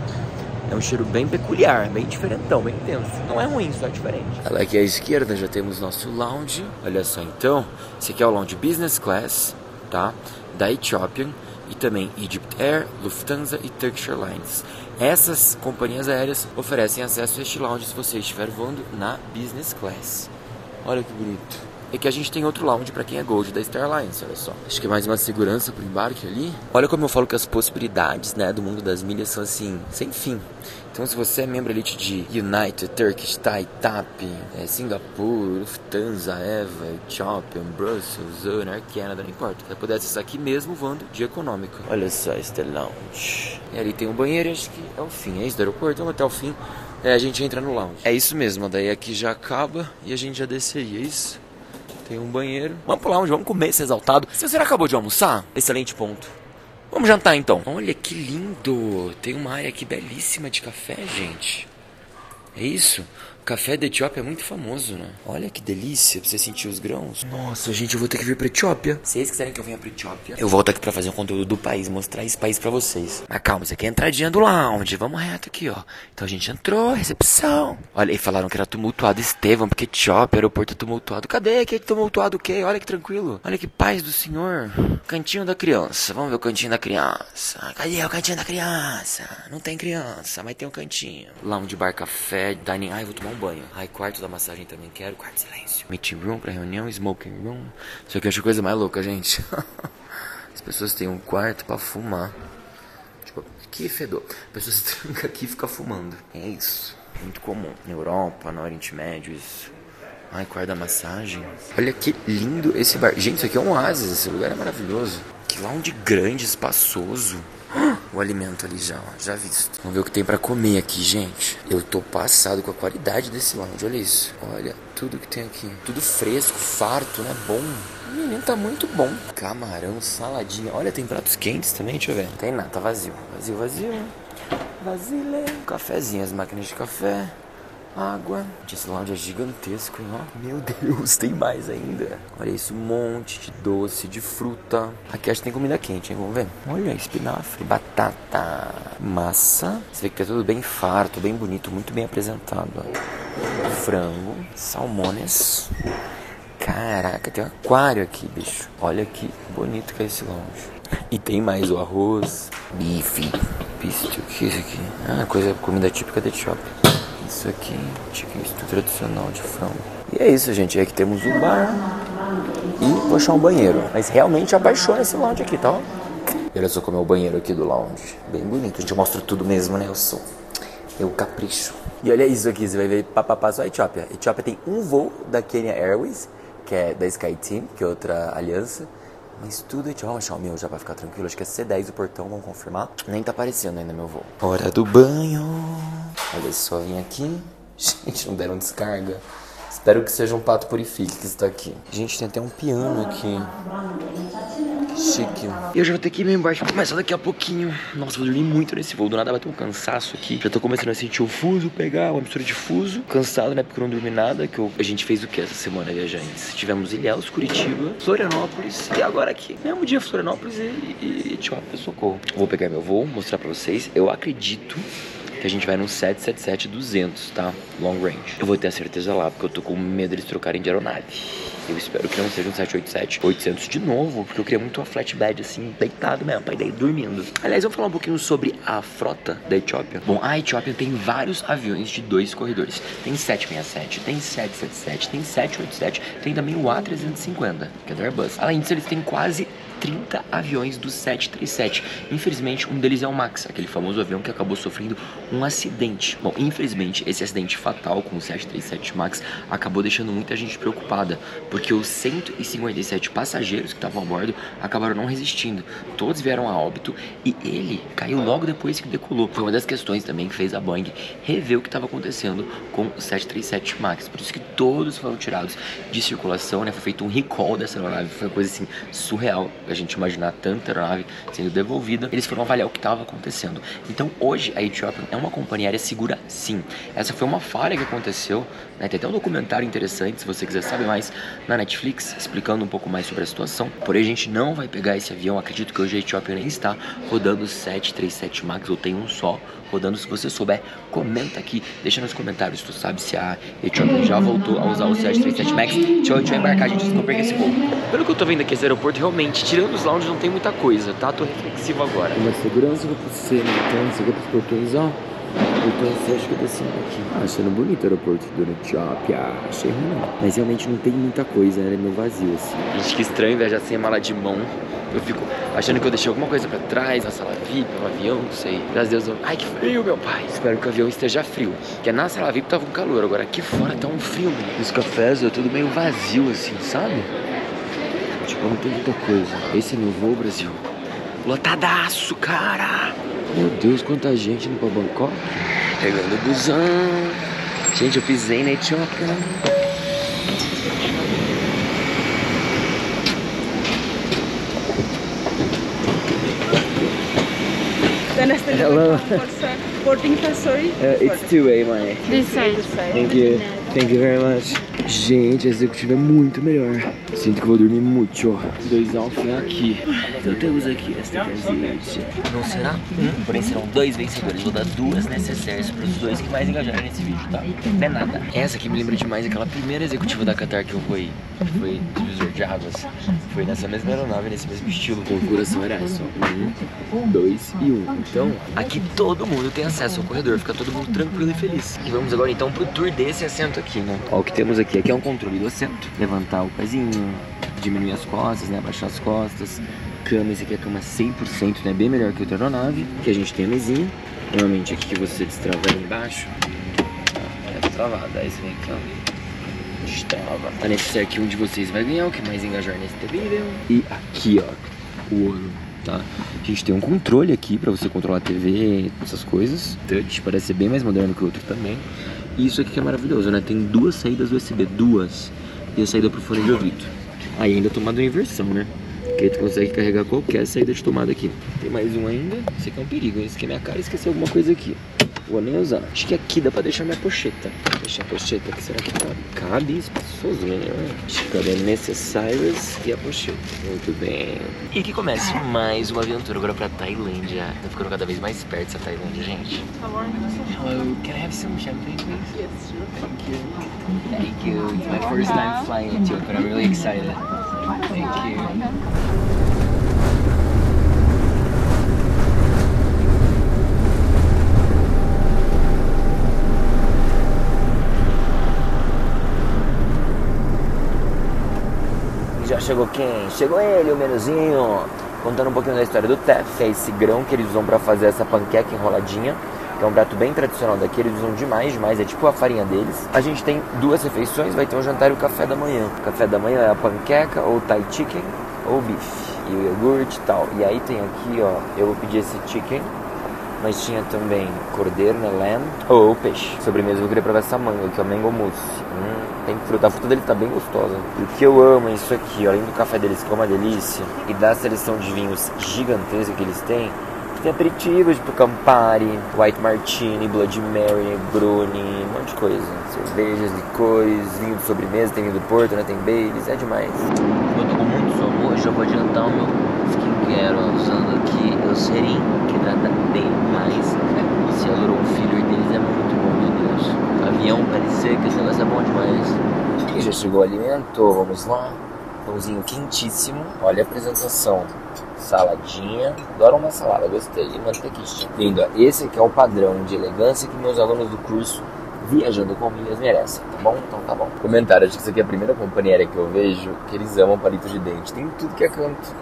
É um cheiro bem peculiar, bem diferentão, bem intenso. Não é ruim, só é diferente. Olha aqui à esquerda, já temos nosso lounge. Olha só, então, esse aqui é o lounge Business Class, tá? Da Ethiopian. E também Egypt Air, Lufthansa e Turkish Airlines. Essas companhias aéreas oferecem acesso a este lounge se você estiver voando na Business Class. Olha que bonito. É que a gente tem outro lounge para quem é Gold da Star Alliance, olha só. Acho que é mais uma segurança para o embarque ali. Olha como eu falo que as possibilidades, né, do mundo das milhas são assim, sem fim. Então se você é membro elite de United, Turkish, Thai, T A P, é, Singapura, Lufthansa, Eva, Ethiopian, Brussels, Zona, Air Canada, não importa. Vai poder acessar aqui mesmo voando de econômica. Olha só este lounge. E ali tem um banheiro, acho que é o fim, é isso do aeroporto? Vamos até o fim, é, a gente entra no lounge. É isso mesmo, daí aqui já acaba e a gente já desceria, é isso? Tem um banheiro. Vamos pro lounge, vamos comer esse exaltado. Você já acabou de almoçar? Excelente ponto. Vamos jantar então. Olha que lindo. Tem uma área aqui belíssima de café, gente. É isso? O café da Etiópia é muito famoso, né? Olha que delícia, pra você sentir os grãos. Nossa, gente, eu vou ter que vir pra Etiópia. Se vocês quiserem que eu venha pra Etiópia, eu volto aqui pra fazer um conteúdo do país, mostrar esse país pra vocês. Mas calma, isso aqui é a entradinha do lounge. Vamos reto aqui, ó. Então a gente entrou, recepção. Olha, e falaram que era tumultuado, Estevam, porque Etiópia, aeroporto tumultuado. Cadê? Que é tumultuado o quê? Olha que tranquilo. Olha que paz do Senhor. Cantinho da criança. Vamos ver o cantinho da criança. Cadê o cantinho da criança? Não tem criança, mas tem um cantinho. Lounge, bar, café. Dining, ai, vou tomar um banho. Ai, quarto da massagem também quero. Quarto de silêncio. Meeting room pra reunião, smoking room. Isso aqui eu acho coisa mais louca, gente. As pessoas têm um quarto pra fumar. Tipo, que fedor. As pessoas se trancam aqui e ficam fumando. É isso. Muito comum. Na Europa, no Oriente Médio, isso. Ai, quarto da massagem. Olha que lindo esse bar. Gente, isso aqui é um oásis. Esse lugar é maravilhoso. Que lounge grande, espaçoso. O alimento ali já, ó, já visto. Vamos ver o que tem pra comer aqui, gente. Eu tô passado com a qualidade desse lounge, olha isso. Olha tudo que tem aqui. Tudo fresco, farto, né? Bom. O menino tá muito bom. Camarão, saladinha. Olha, tem pratos quentes também, deixa eu ver. Não tem nada, tá vazio. Vazio, vazio. Vazile. Cafezinho, as máquinas de café. Água. Esse lounge é gigantesco, hein? Ó. Meu Deus, tem mais ainda. Olha isso, um monte de doce, de fruta. Aqui acho que tem comida quente, hein? Vamos ver. Olha, espinafre, batata, massa. Você vê que tá tudo bem farto, bem bonito, muito bem apresentado. Ó. Frango, salmones. Caraca, tem um aquário aqui, bicho. Olha que bonito que é esse lounge. E tem mais o arroz, bife, piste, o que é isso aqui? Ah, coisa, comida típica da Etiópia. Isso aqui, chicken stew tradicional de frango. E é isso, gente. É que temos o bar e vou achar um banheiro. Mas realmente abaixou nesse lounge aqui, tá? Olha só como é o banheiro aqui do lounge. Bem bonito. A gente mostra tudo mesmo, né? Eu sou. Eu capricho. E olha isso aqui. Você vai ver papapá só a Etiópia. A Etiópia tem um voo da Kenya Airways, que é da SkyTeam, que é outra aliança. Mas tudo é de... Vamos achar o meu já pra ficar tranquilo. Acho que é C dez o portão, vamos confirmar. Nem tá aparecendo ainda meu voo. Hora do banho. Olha só, vim aqui. Gente, não deram descarga. Espero que seja um pato purifique que está aqui. Gente, tem até um piano aqui. Que chique. Eu já vou ter que ir meu embarque começar daqui a pouquinho. Nossa, vou dormir muito nesse voo. Do nada vai ter um cansaço aqui. Já tô começando a sentir o fuso pegar, uma mistura de fuso. Cansado, né? Porque eu não dormi nada. Que eu... A gente fez o que essa semana, viajantes? Tivemos Ilhéus, Curitiba, Florianópolis e agora aqui. Mesmo dia Florianópolis e Etiópia, socorro. Vou pegar meu voo, mostrar pra vocês. Eu acredito que a gente vai num sete sete sete duzentos, tá? Long range. Eu vou ter a certeza lá, porque eu tô com medo deles trocarem de aeronave. Eu espero que não seja um sete oitenta e sete oitocentos de novo, porque eu queria muito uma flatbed assim, deitado mesmo, pra daí dormindo. Aliás, vamos falar um pouquinho sobre a frota da Etiópia. Bom, a Etiópia tem vários aviões de dois corredores. Tem sete sessenta e sete, tem sete sete sete, tem sete oitenta e sete, tem também o A trezentos e cinquenta, que é da Airbus. Além disso, eles têm quase trinta aviões do sete trinta e sete. Infelizmente, um deles é o Max, aquele famoso avião que acabou sofrendo um acidente. Bom, infelizmente, esse acidente fatal com o sete trinta e sete Max acabou deixando muita gente preocupada, porque os cento e cinquenta e sete passageiros que estavam a bordo acabaram não resistindo. Todos vieram a óbito e ele caiu logo depois que decolou. Foi uma das questões também que fez a Boeing rever o que estava acontecendo com o sete trinta e sete Max. Por isso que todos foram tirados de circulação, né? Foi feito um recall dessa aeronave, foi uma coisa assim surreal. A gente imaginar tanta aeronave sendo devolvida, eles foram avaliar o que estava acontecendo. Então hoje a Ethiopian é uma companhia aérea segura sim. Essa foi uma falha que aconteceu, né? Tem até um documentário interessante, se você quiser saber mais, na Netflix, explicando um pouco mais sobre a situação. Porém a gente não vai pegar esse avião, acredito que hoje a Ethiopian nem está rodando sete trinta e sete Max, ou tem um só rodando. Se você souber, comenta aqui, deixa nos comentários, tu sabe se a Ethiopian já voltou a usar o sete trinta e sete Max. Deixa eu embarcar, gente, não perca esse voo. Pelo que eu tô vendo aqui, esse aeroporto realmente, tirando os lounges, não tem muita coisa, tá? Tô reflexivo agora. Uma segurança que eu ser, né? Então, os portões, ó. Então, você acha que eu descendo aqui? Ah, achando bonito o aeroporto da Etiópia. Achei ruim. Mas realmente não tem muita coisa, né? É meio vazio, assim. Gente, que estranho viajar sem a mala de mão. Eu fico achando que eu deixei alguma coisa pra trás, na sala V I P, no avião, não sei. Graças a Deus, eu... ai que frio, meu pai. Espero que o avião esteja frio. Porque na sala V I P tava um calor, agora aqui fora tá um frio, né? Os cafés, é tudo meio vazio, assim, sabe? Tipo, não tem muita coisa. Esse é meu voo, Brasil. Lotadaço, cara! Meu Deus, quanta gente indo pra Bangkok. Pegando o busão. Gente, eu pisei na Etiópia. Hello. fourteen sorry. Uh, it's two A, mãe. This side. Thank you. Thank you very much. Gente, a executiva é muito melhor. Sinto que vou dormir muito. Dois alfas aqui. Então temos aqui esta presente. Não será um, porém serão dois vencedores. Vou dar duas necessárias para os dois que mais engajaram nesse vídeo, tá? Não é nada. Essa aqui me lembra demais aquela primeira executiva da Qatar que eu fui. Foi divisor de águas. Foi nessa mesma aeronave, nesse mesmo estilo. Configuração era essa, ó. Um, dois e um. Então, aqui todo mundo tem acesso ao corredor. Fica todo mundo tranquilo e feliz. E vamos agora então pro tour desse assento aqui, né? Ó, o que temos aqui. Aqui é um controle do assento, levantar o pezinho, diminuir as costas, né, abaixar as costas, cama, esse aqui é a cama cem por cento, né, bem melhor que o da aeronave, que a gente tem a mesinha, normalmente aqui que você destrava ali embaixo, é travada, aí você vem cá, destrava, tá nesse aqui onde vocês vai ganhar, o que mais engajar nesse vídeo, e aqui ó, o ouro, tá, a gente tem um controle aqui pra você controlar a T V, essas coisas, touch, parece ser bem mais moderno que o outro também. E isso aqui que é maravilhoso, né? Tem duas saídas U S B, duas. E a saída pro fone de ouvido. Aí ainda a tomada em inversão, né? Que aí tu consegue carregar qualquer saída de tomada aqui. Tem mais um ainda. Isso aqui é um perigo, isso aqui é minha cara, esqueci alguma coisa aqui. Vou nem usar. Acho que aqui dá pra deixar minha pocheta. Deixar a pocheta aqui, será que cabe? Cabe espaçoso, né? Acho que cabe necessárias e a pocheta. Muito bem. E que comece mais uma aventura agora pra Tailândia. Tô ficando cada vez mais perto dessa Tailândia, gente. How are you? Hello, can I have some champagne, please? Yes, sure. Thank you. Thank you. It's my first time flying in Ethiopia, but I'm really excited. Thank you. Já chegou quem? Chegou ele, o menuzinho, contando um pouquinho da história do T A P, que é esse grão que eles usam para fazer essa panqueca enroladinha, que é um prato bem tradicional daqui, eles usam demais, demais, é tipo a farinha deles. A gente tem duas refeições, vai ter um jantar e o café da manhã. O café da manhã é a panqueca, ou Thai chicken, ou bife, e o iogurte e tal. E aí tem aqui, ó, eu vou pedir esse chicken, mas tinha também cordeiro, né, lamb, ou peixe. Sobremesa eu queria provar essa manga, que é o mango mousse. Hum, tem fruta, a fruta dele tá bem gostosa. E o que eu amo é isso aqui, ó, além do café deles, que é uma delícia, e da seleção de vinhos gigantesca que eles têm, tem aperitivos, tipo Campari, White Martini, Bloody Mary, Negroni, um monte de coisa. Cervejas, licores, vinho de sobremesa, tem vinho do Porto, né, tem Baileys, é demais. Eu tô com muito sono hoje, eu vou adiantar o meu skin. mulher ó, usando aqui o serim, que trata bem mais. Se adorou um filho deles, é muito bom, meu Deus. O avião parecia que esse negócio é bom demais. E já chegou o alimento, vamos lá. Pãozinho quentíssimo, olha a apresentação. Saladinha, adoro uma salada, gostei. E mantequinha. Lindo, ó. Esse aqui é o padrão de elegância que meus alunos do curso Viajando com Milhas merecem, tá bom? Então tá bom. Comentário, acho que isso aqui é a primeira companhia aérea que eu vejo que eles amam palitos de dente. Tem tudo que é canto.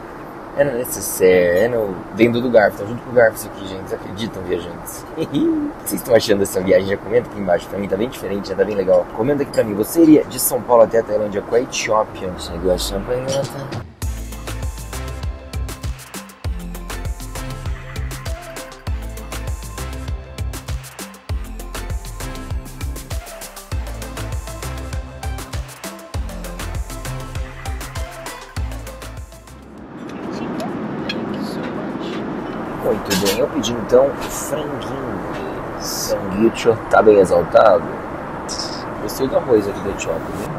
É no necessaire, é no dentro do garfo. Tá junto com o garfo isso aqui, gente. Vocês acreditam, viajantes? O que vocês estão achando dessa viagem? Já comenta aqui embaixo pra mim, tá bem diferente, já tá bem legal. Comenta aqui pra mim, você iria de São Paulo até a Tailândia com a Etiópia? Chegou a champanhota. Muito bem, eu pedi então franguinho, sanguicho, tá bem exaltado. Gostei do arroz aqui da Etiópia, né?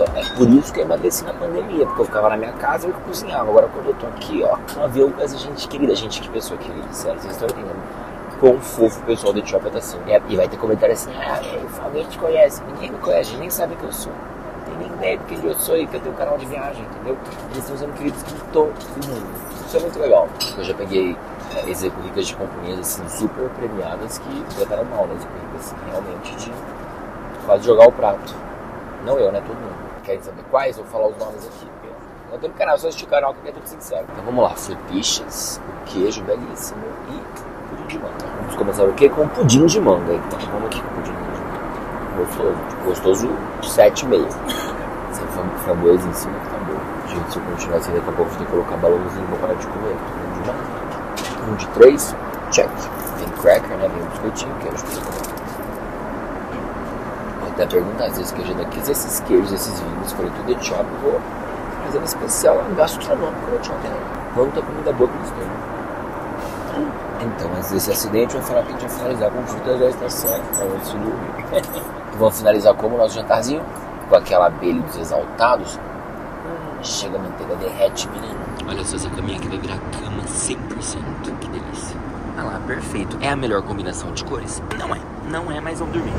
É por isso que eu emagreci na pandemia, porque eu ficava na minha casa e eu cozinhava. Agora quando eu tô aqui, ó, no avião com essa gente querida, gente, que pessoa querida, sério, vocês estão entendendo quão fofo o pessoal do Etiópia tá assim. E vai ter comentário assim, ah, alguém te conhece, ninguém me conhece, nem sabe quem eu sou. Não tem nem ideia do que eu sou e que eu tenho um canal de viagem, entendeu? Eles estão sendo queridos que todo mundo. Isso é muito legal. Eu já peguei é, executivas de companhias assim, super premiadas que trataram mal, né, executivas assim, realmente de quase jogar o prato. Não eu, né, todo mundo. Querem saber quais? Vou falar os nomes aqui. Não tem no canal, só assistir o canal que é tudo sincero. Então vamos lá, cepichas, o queijo belíssimo e pudim de manga. Vamos começar o quê? Com o pudim de manga, então. Vamos aqui com o pudim de manga. Gostoso, gostoso, sete e meio. Sempre foi um framboesa em cima que tá bom. Gente, se eu continuar assim, daqui a pouco eu vou ter que colocar balãozinho, vou parar de comer. Um de manga. Um de três, check. Vem cracker, né? Vem um biscoitinho, queijo, comer. Até perguntar se esse queijo daqui, se esses queijos, esses vinhos, foram tudo Etiópia, eu vou fazer um especial um gastronômico na Etiópia. Quanta comida boa que eles têm. Então, antes desse acidente, eu vou falar que a gente vai finalizar com frutas da estação. Vamos finalizar como o nosso jantarzinho? Com aquela abelha dos exaltados. Chega a manteiga, derrete, menino. Olha só, essa caminha aqui vai virar cama cem por cento. Que delícia. Olha lá, perfeito. É a melhor combinação de cores? Não é. Não é, mas vamos dormir.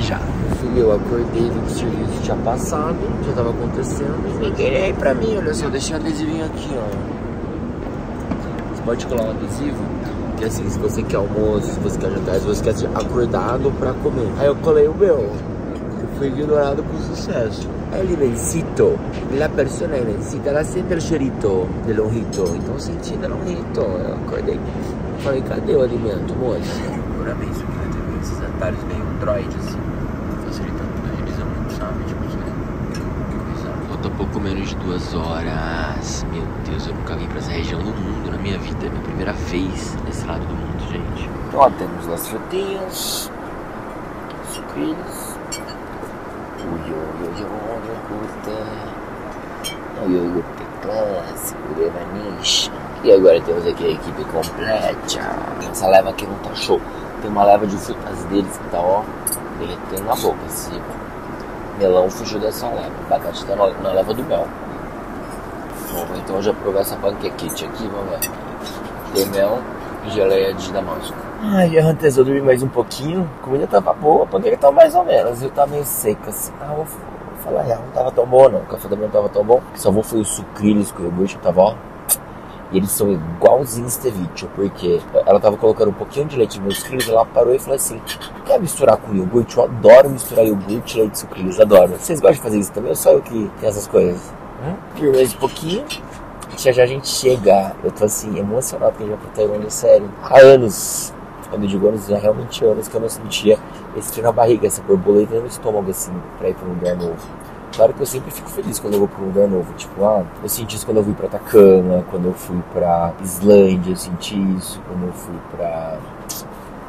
Já fui eu, acordei, vi que o serviço tinha passado, já tava acontecendo. Ninguém nem aí pra mim, olha só, eu deixei um adesivinho aqui, ó. Você pode colar um adesivo, que assim, se você quer almoço, se você quer jantar, se você quer ser acordado pra comer. Aí eu colei o meu, eu fui ignorado por sucesso. El imencito, la persona imencita, ela sente o cheirito de lonjito. Então senti de lonjito, eu acordei, falei, cadê o alimento, moço? Parabéns, né? Teve esses atalhos meio droides. Falta pouco menos de duas horas. Meu Deus, eu nunca vim pra essa região do mundo na minha vida. É minha primeira vez nesse lado do mundo, gente. Ó, temos as frutinhas, sucrilhos. Ui, ui, ui, ui, ui, ui, ui, ui, clássico, levaniche. E agora temos aqui a equipe completa. Essa leva aqui não tá show. Tem uma leva de frutas deles que tá, ó, derretendo na boca, assim. Melão fugiu dessa leva, o abacate tá na, na leva do mel. Bom, então eu já provei essa panquequite aqui, vamos lá. Tem mel e geleia de damasco. Ai, antes eu dormi mais um pouquinho, a comida tava boa, a panqueca tava mais ou menos, eu tava meio seca assim. Ah, vou, vou falar real, não tava tão bom não, o café da manhã não tava tão bom. O que salvou foi o sucrilhos com o iogurte, tava ó. E eles são igualzinhos ceviche, porque ela tava colocando um pouquinho de leite nos sucrilhos, ela parou e falou assim, quer misturar com iogurte? Eu adoro misturar iogurte e leite de sucrilhos, adoro. Vocês gostam de fazer isso também? Ou só eu que tenho essas coisas? Hum? Mais um pouquinho, já já a gente chega. Eu tô assim, emocionado, porque já pra Tailândia, sério. Há anos, quando eu digo anos, já realmente anos, que eu não sentia esse frio na barriga, essa borboleta no estômago, assim, pra ir pra um lugar novo. Claro que eu sempre fico feliz quando eu vou pra um lugar novo, tipo, ah, eu senti isso quando eu fui pra Atacama, quando eu fui pra Islândia, eu senti isso, quando eu fui pra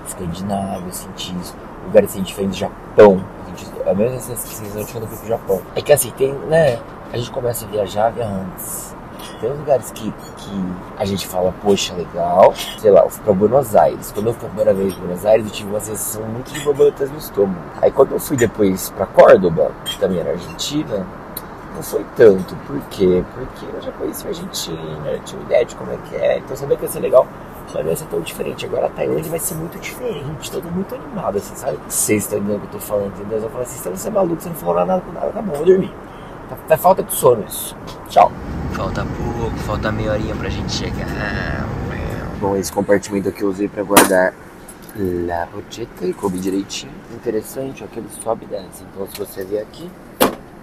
Escandinávia, eu senti isso, lugares assim diferentes, Japão, eu senti isso. A mesma sensação de quando eu fui pro Japão. É que assim, tem, né, a gente começa a viajar via antes. Tem uns lugares que, que a gente fala, poxa, legal. Sei lá, eu fui pra Buenos Aires. Quando eu fui a primeira vez em Buenos Aires, eu tive uma sensação muito de borboletas no estômago. Aí quando eu fui depois pra Córdoba, que também era Argentina, não foi tanto. Por quê? Porque eu já conheci a Argentina, eu tinha ideia de como é que é. Então eu sabia que ia ser legal, mas não ia ser tão diferente. Agora a Tailândia vai ser muito diferente, todo muito animado, assim, sabe? Vocês estão entendendo o que eu tô falando, entendeu? Eu falo assim, você é maluco, você não falou nada com nada, tá bom, vou dormir. Tá falta de sono isso. Tchau. Falta pouco, falta meia horinha pra gente chegar. Bom, esse compartimento aqui eu usei pra guardar la pocheta e coube direitinho. Interessante, ó, que ele sobe e desce. Então se você vier aqui,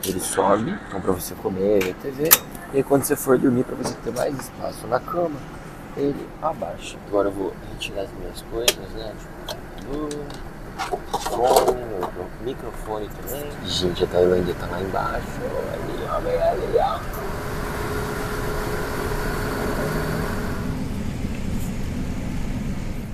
ele sobe, então pra você comer, ver T V. E aí, quando você for dormir, pra você ter mais espaço na cama, ele abaixa. Agora eu vou retirar as minhas coisas, né? Tipo, microfone, microfone também. Gente, a Tailândia tá lá embaixo. Olha, olha, olha.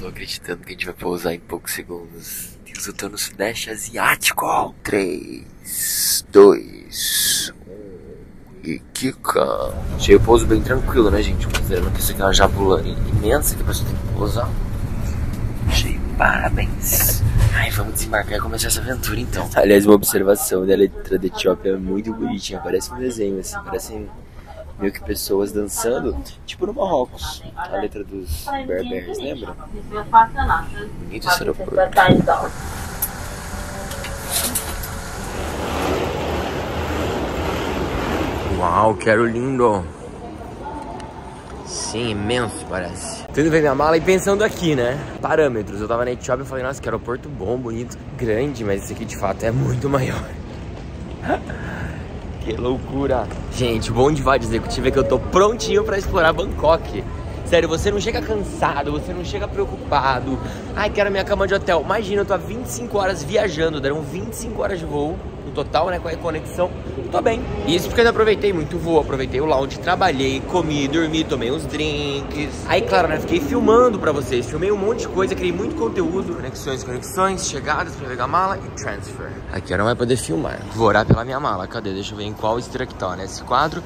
Tô acreditando que a gente vai pousar em poucos segundos. Deus, eu tô no Sudeste Asiático. três, dois, um e Kika. Achei o pouso bem tranquilo, né, gente? Considerando que isso aqui é uma jabula imensa que a pessoa tem que pousar. Achei, parabéns. Ai, vamos desembarcar e começar essa aventura então. Aliás, uma observação da letra da Etiópia é muito bonitinha, parece um desenho assim, parecem meio que pessoas dançando, tipo no Marrocos, a letra dos berberes, lembra? Bonito esse aeroporto. Uau, quero lindo. Sim, imenso parece. Tô indo ver minha mala e pensando aqui, né? Parâmetros. Eu tava na Etiópia e falei, nossa, que aeroporto bom, bonito, grande. Mas esse aqui, de fato, é muito maior. Que loucura. Gente, o bom de vibe executivo é que eu tô prontinho pra explorar Bangkok. Sério, você não chega cansado, você não chega preocupado. Ai, quero minha cama de hotel. Imagina, eu tô há vinte e cinco horas viajando. Deram vinte e cinco horas de voo no total, né, com a conexão, tô bem. Isso porque eu não aproveitei muito o voo, aproveitei o lounge, trabalhei, comi, dormi, tomei uns drinks. Aí, claro, né, fiquei filmando pra vocês, filmei um monte de coisa, criei muito conteúdo. Conexões, conexões, chegadas pra pegar mala e transfer. Aqui eu não vai poder filmar, vou orar pela minha mala, cadê? Deixa eu ver em qual esteira que tá, né, esse quadro.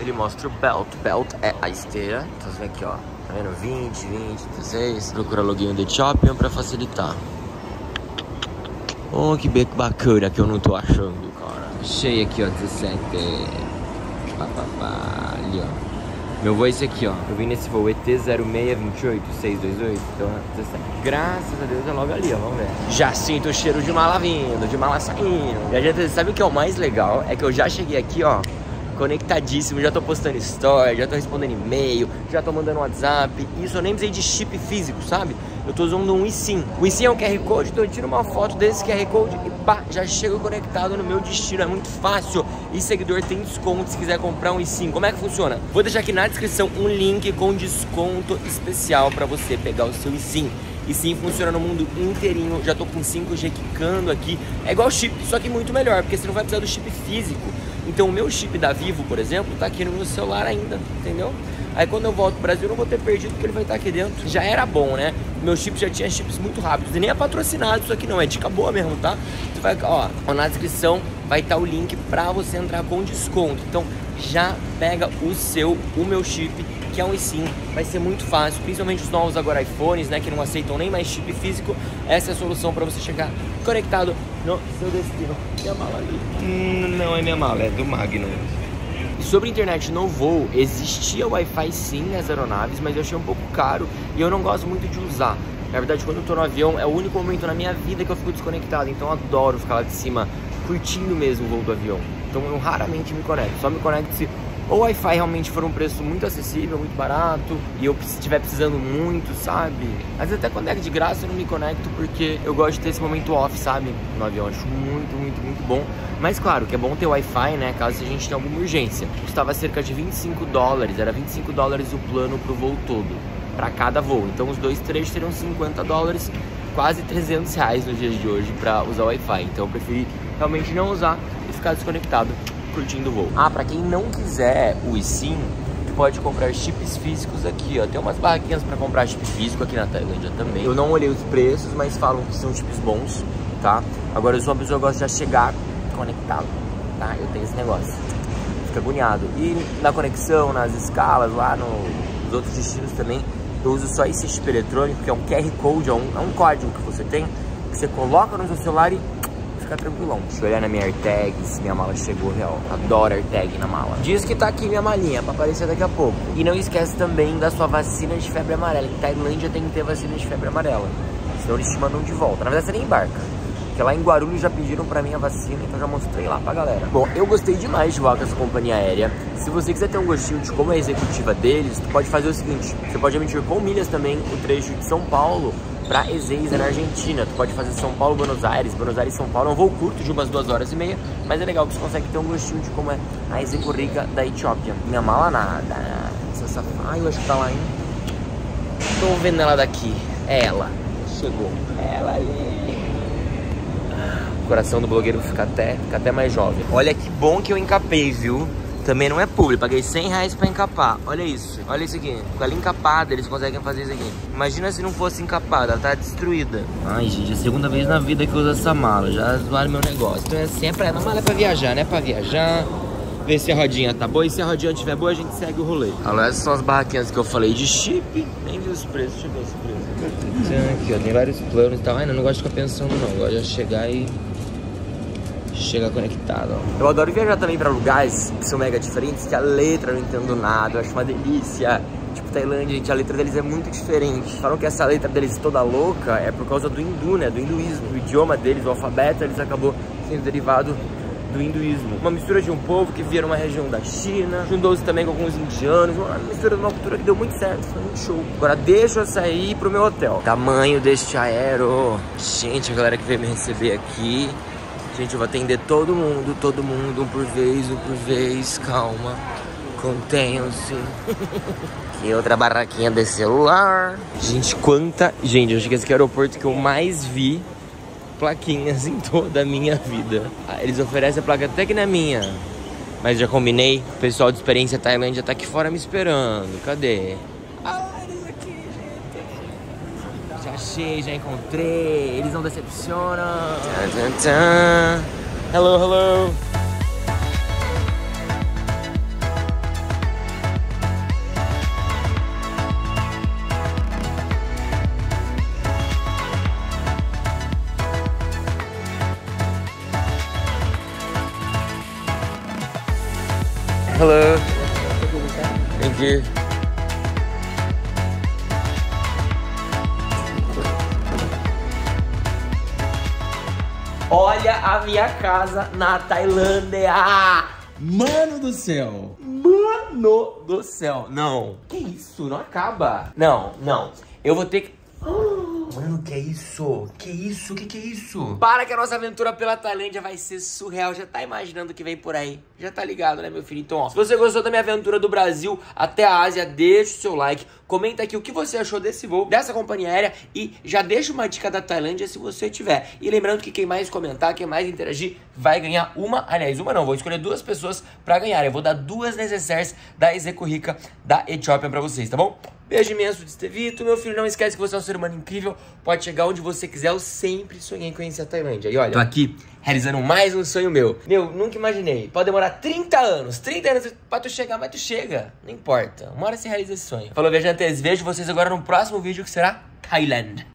Ele mostra o belt, belt é a esteira, então você vem aqui, ó, tá vendo? vinte, vinte, dezesseis, procura login de Ethiopian pra facilitar. Oh, que bacana que eu não tô achando, cara. Achei aqui, ó, dezessete. Pá, pá, pá, ali, ó. Meu voo é esse aqui, ó. Eu vim nesse voo E T zero seis dois oito seis dois oito, então é dezessete. Graças a Deus é logo ali, ó, vamos ver. Já sinto o cheiro de mala vindo, de mala saindo. E a gente sabe o que é o mais legal? É que eu já cheguei aqui, ó, conectadíssimo, já tô postando story, já tô respondendo e-mail, já tô mandando WhatsApp. Isso eu nem precisei de chip físico, sabe? Eu tô usando um iSIM. O iSIM é um Q R Code, então eu tiro uma foto desse Q R Code e pá, já chego conectado no meu destino. É muito fácil. E seguidor tem desconto se quiser comprar um iSIM. Como é que funciona? Vou deixar aqui na descrição um link com desconto especial pra você pegar o seu iSIM. E sim, funciona no mundo inteirinho. Já tô com cinco G quicando aqui. É igual chip, só que muito melhor, porque você não vai precisar do chip físico. Então o meu chip da Vivo, por exemplo, tá aqui no meu celular ainda, entendeu? Aí quando eu volto pro Brasil, eu não vou ter perdido, porque ele vai estar aqui dentro. Já era bom, né? Meu chip já tinha chips muito rápidos. E nem é patrocinado isso aqui não, é dica boa mesmo, tá? Você vai, ó, na descrição vai estar o link pra você entrar com desconto. Então já pega o seu, o meu chip, que é um iSIM, vai ser muito fácil, principalmente os novos agora iPhones, né, que não aceitam nem mais chip físico. Essa é a solução para você chegar conectado no seu destino. Minha mala ali. Hum, não é minha mala, é do Magnum. E sobre internet no voo, existia Wi-Fi sim nas aeronaves, mas eu achei um pouco caro e eu não gosto muito de usar. Na verdade, quando eu tô no avião, é o único momento na minha vida que eu fico desconectado, então eu adoro ficar lá de cima, curtindo mesmo o voo do avião. Então eu raramente me conecto, só me conecto se o Wi-Fi realmente for um preço muito acessível, muito barato, e eu estiver precisando muito, sabe? Mas até quando é de graça eu não me conecto, porque eu gosto de ter esse momento off, sabe? No avião, acho muito, muito, muito bom. Mas claro, que é bom ter Wi-Fi, né? Caso a gente tenha alguma urgência. Custava cerca de vinte e cinco dólares, era vinte e cinco dólares o plano pro voo todo, pra cada voo. Então os dois trechos seriam cinquenta dólares, quase trezentos reais nos dias de hoje pra usar Wi-Fi. Então eu preferi realmente não usar e ficar desconectado por dia do voo. Ah, pra quem não quiser o iSIM, pode comprar chips físicos aqui, ó. Tem umas barraquinhas pra comprar chip físico aqui na Tailândia também. Eu não olhei os preços, mas falam que são chips bons, tá? Agora, eu sou uma pessoa que gosta de já chegar conectado, tá? Eu tenho esse negócio. Fico agoniado. E na conexão, nas escalas, lá no, nos outros destinos também, eu uso só esse chip eletrônico, que é um Q R Code, é um, é um código que você tem, que você coloca no seu celular e fica tranquilão. Deixa eu olhar na minha AirTag, se minha mala chegou, real. Adoro AirTag na mala. Diz que tá aqui minha malinha, pra aparecer daqui a pouco. E não esquece também da sua vacina de febre amarela. Em Tailândia tem que ter vacina de febre amarela, senão eles te mandam de volta. Na verdade, você nem embarca, porque lá em Guarulhos já pediram pra mim a vacina, então já mostrei lá pra galera. Bom, eu gostei demais de voar com essa companhia aérea. Se você quiser ter um gostinho de como é a executiva deles, tu pode fazer o seguinte: você pode emitir com milhas também o trecho de São Paulo pra Ezeiza, na Argentina. Tu pode fazer São Paulo, Buenos Aires, Buenos Aires, São Paulo. É um voo curto de umas duas horas e meia, mas é legal que você consegue ter um gostinho de como é a executiva da Etiópia. Minha mala nada. Essa... Ai, eu acho que tá lá, hein? Tô vendo ela daqui. É ela. Chegou. Ela ali. O coração do blogueiro fica até, fica até mais jovem. Olha que bom que eu encapei, viu? Também não é público, paguei cem reais pra encapar. Olha isso, olha isso aqui. Com ela encapada, eles conseguem fazer isso aqui. Imagina se não fosse encapada, ela tá destruída. Ai, gente, é a segunda vez na vida que eu uso essa mala. Já zoaram meu negócio. Então é assim, é pra ela. A mala é pra viajar, né? Pra viajar, ver se a rodinha tá boa. E se a rodinha tiver boa, a gente segue o rolê. Olha, essas são as barraquinhas que eu falei de chip. Nem vi os preços, deixa eu ver os preços. Aqui, ó, tem vários planos e tal. Ai, não, não gosto de ficar pensando, não. Eu gosto de chegar e... chega conectado, ó. Eu adoro viajar também pra lugares que são mega diferentes, que a letra eu não entendo nada, eu acho uma delícia. Tipo, Tailândia, gente, a letra deles é muito diferente. Falam que essa letra deles toda louca é por causa do hindu, né? Do hinduísmo. O idioma deles, o alfabeto, eles acabou sendo derivado do hinduísmo. Uma mistura de um povo que vieram uma região da China, juntou-se também com alguns indianos, uma mistura de uma cultura que deu muito certo, foi muito show. Agora deixa eu sair pro meu hotel. Tamanho deste aero. Gente, a galera que veio me receber aqui. Gente, eu vou atender todo mundo, todo mundo, um por vez, um por vez, calma, contenham-se. Aqui outra barraquinha de celular. Gente, quanta gente, eu acho que esse aqui é o aeroporto que eu mais vi plaquinhas em toda a minha vida. Eles oferecem a placa até que na minha, mas já combinei, o pessoal de experiência Tailândia tá aqui fora me esperando, cadê? Já achei, já encontrei, eles não decepcionam. Tan, tan, tan. Hello, hello. Hello. Thank you. Olha a minha casa na Tailândia! Mano do céu! Mano do céu! Não! Que isso? Não acaba! Não, não! Eu vou ter que... Mano, que isso? Que isso? Que que é isso? Para que a nossa aventura pela Tailândia vai ser surreal. Já tá imaginando o que vem por aí. Já tá ligado, né, meu filho? Então, ó, se você gostou da minha aventura do Brasil até a Ásia, deixa o seu like. Comenta aqui o que você achou desse voo, dessa companhia aérea, e já deixa uma dica da Tailândia se você tiver. E lembrando que quem mais comentar, quem mais interagir, vai ganhar uma, aliás, uma não, vou escolher duas pessoas pra ganhar. Eu vou dar duas necessaires da Ezeiza da Etiópia pra vocês, tá bom? Beijo imenso de Estevito, meu filho, não esquece que você é um ser humano incrível, pode chegar onde você quiser, eu sempre sonhei em conhecer a Tailândia. E olha, tô aqui realizando mais um sonho meu. Meu, nunca imaginei, pode demorar trinta anos, trinta anos pra tu chegar, mas tu chega, não importa, uma hora você realiza esse sonho. Falou, viajantes, vejo vocês agora no próximo vídeo que será Thailand.